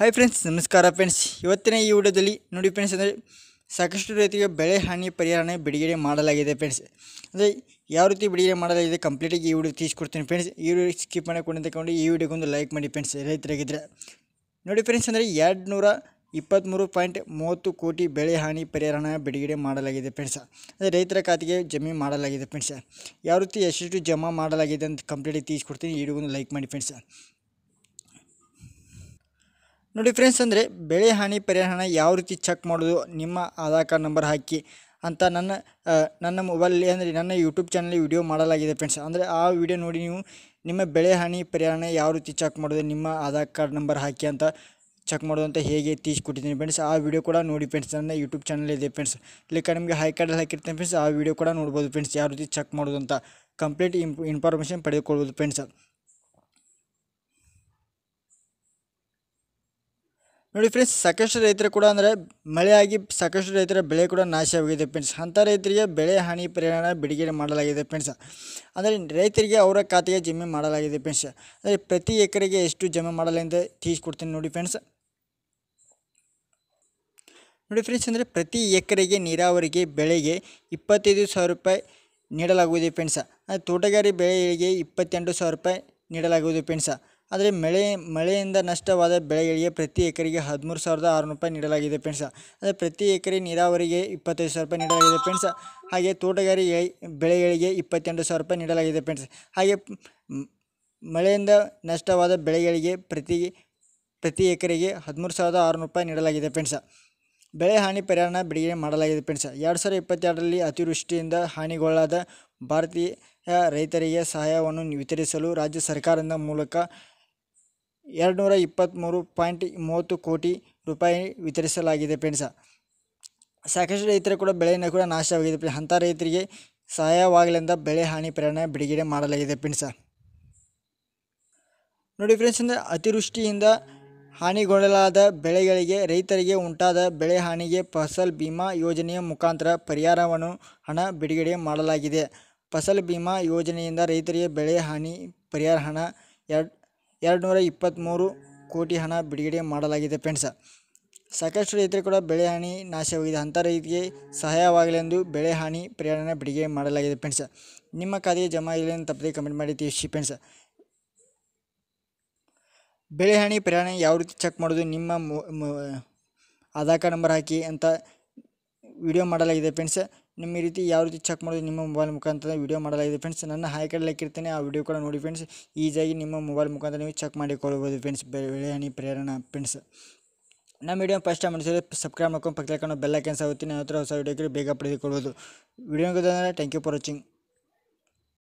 हाय friends नमस्कार friends इवत्तिन ई विडियोदल्लि नोडि फ्रेंड्स अंद्रे साकष्टु रैतरिगे बेळे हानि परिहारने बिडिगेडे माडलागिदे फ्रेंड्स अंद्रे ಯಾವ ರೀತಿ ಬಿಡಿಗೆ ಮಾಡಲಾಗಿದೆ ಕಂಪ್ಲೀಟ್ ಆಗಿ ಈ ವಿಡಿಯೋ ತಿಳಿಸ್ಕೊಡ್ತೀನಿ ಫ್ರೆಂಡ್ಸ್ ಈ ವಿಡಿಯೋ ಸ್ಕಿಪ್ ಮಾಡಕೊಂಡೆ ತಕೊಂಡು ಈ ವಿಡಿಯೋಗೆ ಒಂದು ಲೈಕ್ ಮಾಡಿ ಫ್ರೆಂಡ್ಸ್ ರೈತರಾಗಿದ್ದರೆ ನೋಡಿ ಫ್ರೆಂಡ್ಸ್ ಅಂದ್ರೆ 223.30 ಕೋಟಿ ಬೆಳೆ ಹಾನಿ ಪರಿಹಾರನ ಬಿಡಿಗೆ ಮಾಡಲಾಗಿದೆ ಫ್ರೆಂಡ್ಸ್ ಅಂದ್ರೆ ರೈತರ ಖಾತೆಗೆ ಜಮಾ ಮಾಡಲಾಗಿದೆ ಫ್ರೆಂಡ್ಸ್ ಯಾವ ರೀತಿ ಎಷ್ಟು ಜಮಾ ಮಾಡಲಾಗಿದೆ ಅಂತ ಕಂಪ್ಲೀಟ್ ಆಗಿ ತಿಳಿಸ್ಕೊಡ್ತೀನಿ ಈ ವಿಡಿಯೋಗೆ ಒಂದು ಲೈಕ್ ಮಾಡಿ ಫ್ರೆಂಡ್ಸ್ ನೋಡಿ ಫ್ರೆಂಡ್ಸ್ ಅಂದ್ರೆ ಬೆಳೆ ಹಾನಿ ಪರಿಹಾರನ ಯಾವ ರೀತಿ ಚೆಕ್ ಮಾಡೋದು ನಿಮ್ಮ ಆಧಾರ್ ಕಾರ್ಡ್ ನಂಬರ್ ಹಾಕಿ अंत ನನ್ನ ಮೊಬೈಲ್ ಅಂದ್ರೆ ನನ್ನ ಯೂಟ್ಯೂಬ್ ಚಾನೆಲ್ ವಿಡಿಯೋ ಮಾಡಲಾಗಿದೆ ಫ್ರೆಂಡ್ಸ್ ಅಂದ್ರೆ ಆ ವಿಡಿಯೋ ನೋಡಿ ನೀವು ನಿಮ್ಮ ಬೆಳೆ ಹಾನಿ ಪರಿಹಾರನ ಯಾವ ರೀತಿ ಚೆಕ್ ಮಾಡೋದು ನಿಮ್ಮ ಆಧಾರ್ ಕಾರ್ಡ್ ನಂಬರ್ ಹಾಕಿ ಅಂತ ಚೆಕ್ ಮಾಡೋದು ಅಂತ ಹೇಗೆ ತಿಳಿಸಿಕೊಟ್ಟಿದ್ದೀನಿ ಫ್ರೆಂಡ್ಸ್ ಆ ವಿಡಿಯೋ ಕೂಡ ನೋಡಿ ಫ್ರೆಂಡ್ಸ್ ನನ್ನ ಯೂಟ್ಯೂಬ್ ಚಾನೆಲ್ ಇದೆ ಫ್ರೆಂಡ್ಸ್ ಇಲ್ಲಿ ನಿಮಗೆ ಹೈ ಕಾರ್ಡ್ ಹಾಕಿರ್ತೀನಿ ಫ್ರೆಂಡ್ಸ್ ಆ ವಿಡಿಯೋ ಕೂಡ ನೋಡಬಹುದು ಫ್ರೆಂಡ್ಸ್ ಯಾವ ರೀತಿ ಚೆಕ್ ಮಾಡೋದು ಅಂತ ಕಂಪ್ಲೀಟ್ ಇನ್ಫಾರ್ಮೇಷನ್ ಪಡೆದುಕೊಳ್ಳಬಹುದು ಫ್ರೆಂಡ್ಸ್ ನೋಡಿ ಫ್ರೆಂಡ್ಸ್ ಸಾಕಷ್ಟು ರೈತರು ಕೂಡ ಅಂದ್ರೆ ಮಳೆಯಾಗಿ ಸಾಕಷ್ಟು ರೈತರ ಬೆಳೆ ಕೂಡ ನಾಶವಾಗಿದೆ ಫ್ರೆಂಡ್ಸ್ ಅಂತ ರೈತರಿಗೆ ಬೆಳೆ ಹಾನಿ ಪರಿಹಾರನ ಬಿಡಿಗೆ ಮಾಡಲಾಗಿದೆ ಫ್ರೆಂಡ್ಸ್ ಅಂದ್ರೆ ರೈತರಿಗೆ ಅವರ ಖಾತೆಗೆ ಜಮೆ ಮಾಡಲಾಗಿದೆ ಫ್ರೆಂಡ್ಸ್ ಅಂದ್ರೆ ಪ್ರತಿ ಎಕರೆಗೆ ಎಷ್ಟು ಜಮೆ ಮಾಡಲಾಗಿದೆ ಅಂತ ತಿಳಿಸಿಕೊಡ್ತೀನಿ ನೋಡಿ ಫ್ರೆಂಡ್ಸ್ ಅಂದ್ರೆ ಪ್ರತಿ ಎಕರೆಗೆ ನೀರಾವರಿಗೆ ಬೆಳೆಗೆ 25000 ರೂಪಾಯಿ ನೀಡಲಾಗುವುದು ಫ್ರೆಂಡ್ಸ್ ಅಂದ್ರೆ ತೋಟಗಾರಿ ಬೆಳೆಗಳಿಗೆ 28000 ರೂಪಾಯಿ ನೀಡಲಾಗುವುದು ಫ್ರೆಂಡ್ಸ್ ಆದರೆ ಮಳೆಯಿಂದ ನಷ್ಟವಾದ ಬೆಳೆಗಳಿಗೆ ಪ್ರತಿ ಎಕರೆಗೆ 13600 ರೂಪಾಯಿ ನೀಡಲಾಗಿದೆ ಫ್ರೆಂಡ್ಸ್ ಅಂದರೆ ಪ್ರತಿ ಎಕರೆ ನೀರಾವರಿಗೆ 25000 ರೂಪಾಯಿ ನೀಡಲಾಗಿದೆ ಫ್ರೆಂಡ್ಸ್ ಹಾಗೆ ತೋಟಗಾರಿ ಬೆಳೆಗಳಿಗೆ 28000 ರೂಪಾಯಿ ನೀಡಲಾಗಿದೆ ಫ್ರೆಂಡ್ಸ್ ಹಾಗೆ ಮಳೆಯಿಂದ ನಷ್ಟವಾದ ಬೆಳೆಗಳಿಗೆ ಪ್ರತಿ ಎಕರೆಗೆ 13600 ರೂಪಾಯಿ ನೀಡಲಾಗಿದೆ ಫ್ರೆಂಡ್ಸ್ ಬೆಳೆ ಹಾನಿ ಪರಿಹಾರನ ಬಿಡಿಗೆ ಮಾಡಲಾಗಿದೆ ಫ್ರೆಂಡ್ಸ್ 2022 ರಲ್ಲಿ ಅತಿವೃಷ್ಟಿಯಿಂದ ಹಾನಿಗೊಳಗಾದ ಭಾರತೀಯ ರೈತರಿಗೆ ಸಹಾಯವನ್ನು ವಿತರಿಸಲು ರಾಜ್ಯ ಸರ್ಕಾರದ ಮೂಲಕ 223.30 ಕೋಟಿ ರೂಪಾಯಿ ವಿತರಿಸಲಾಗಿದೆ ಫ್ರೆಂಡ್ಸ್ ಸಾಕಷ್ಟು ರೈತರ ಕೂಡ ಬೆಳೆಯನ್ನು ಕೂಡ ನಾಶವಾಗಿದೆ ಫ್ರೆಂಡ್ಸ್ ಅಂತ ರೈತರಿಗೆ ಸಹಾಯವಾಗಲೆಂದ ಬೆಳೆ ಹಾನಿ ಪರಿಹಾರನ ಬಿಡಿಗೆ ಮಾಡಲಾಗಿದೆ ಫ್ರೆಂಡ್ಸ್ ನೋಡಿ ಫ್ರೆಂಡ್ಸ್ ಅಂದ್ರೆ ಅತಿವೃಷ್ಟಿಯಿಂದ ಹಾನಿಗೊಳಗಾದ ಬೆಳೆಗಳಿಗೆ ರೈತರಿಗೆ ಉಂಟಾದ ಬೆಳೆ ಹಾನಿಗೆ ಫಸಲ್ ಬಿಮಾ ಯೋಜನೆಯ ಮುಖಾಂತರ ಪರಿಹಾರವನ್ನು ಹಣ ಬಿಡಿಗೆ ಮಾಡಲಾಗಿದೆ ಫಸಲ್ ಬಿಮಾ ಯೋಜನೆಯಿಂದ ರೈತರಿಗೆ ಬೆಳೆ ಹಾನಿ ಪರಿಹಾರ ಹಣ 223 ಕೋಟಿ ಹಣ ಬಿಡಿಗೆ ಮಾಡಲಾಗಿದೆ ಫ್ರೆಂಡ್ಸ್ ಸಾಕಷ್ಟು ರೈತರು ಕೂಡ ಬೆಳೆ ಹಾನಿ ನಾಶವಾಗಿದೆ ಅಂತ ರೈತರಿಗೆ ಸಹಾಯವಾಗಲೆಂದು ಬೆಳೆ ಹಾನಿ ಪರಿಹಾರನ ಬಿಡಿಗೆ ಮಾಡಲಾಗಿದೆ ಫ್ರೆಂಡ್ಸ್ ನಿಮ್ಮ ಖಾತೆಗೆ ಜಮಾ ಆಗಿಲ್ಲ ಅಂತ ತಪ್ಪದೆ ಕಮೆಂಟ್ ಮಾಡಿ ತಿಳಿಸಿ ಫ್ರೆಂಡ್ಸ್ ಬೆಳೆ ಹಾನಿ ಪರಿಹಾರನ ಯಾವ ರೀತಿ ಚೆಕ್ ಮಾಡೋದು ನಿಮ್ಮ ಆಧಾರ್ ಕಾರ್ಡ್ ನಂಬರ್ ಹಾಕಿ ಅಂತ ವಿಡಿಯೋ ಮಾಡಲಾಗಿದೆ ಫ್ರೆಂಡ್ಸ್ ನಿಮ್ಮ ಈ ರೀತಿ ಯಾವ ರೀತಿ ಚೆಕ್ ಮಾಡೋದು ನಿಮ್ಮ ಮೊಬೈಲ್ ಮುಖಾಂತರ ವಿಡಿಯೋ ಮಾಡಲಾಗಿದೆ ಫ್ರೆಂಡ್ಸ್ ನನ್ನ ಹೈ ಕಾರ್ಡ್ ಹಾಕಿರ್ತೀನಿ ಆ ವಿಡಿಯೋ ಕೂಡ ನೋಡಿ ಫ್ರೆಂಡ್ಸ್ ಈಜಿಯಾಗಿ ನಿಮ್ಮ ಮೊಬೈಲ್ ಮುಖಾಂತರ ನೀವು ಚೆಕ್ ಮಾಡಿಕೊಳ್ಳಬಹುದು ಫ್ರೆಂಡ್ಸ್ ಬೆಳೆ ಹಾನಿ ಪರಿಹಾರನ ಫ್ರೆಂಡ್ಸ್ ನಮ್ಮ ವಿಡಿಯೋ ಫಸ್ಟ್ ಟೈಮ್ ಮಾಡಿಸಿದ್ರೆ ಸಬ್ಸ್ಕ್ರೈಬ್ ಮಾಡ್ಕೊಂಡು ಪಕ್ಕದಲ್ಲಿ ಕಾಣೋ ಬೆಲ್ ಐಕಾನ್ ಒತ್ತಿ ನಾನು ಹೊಸ ವಿಡಿಯೋಕ್ಕೆ ಬೇಗ ಪಡೆದುಕೊಳ್ಳಬಹುದು video thank you for watching.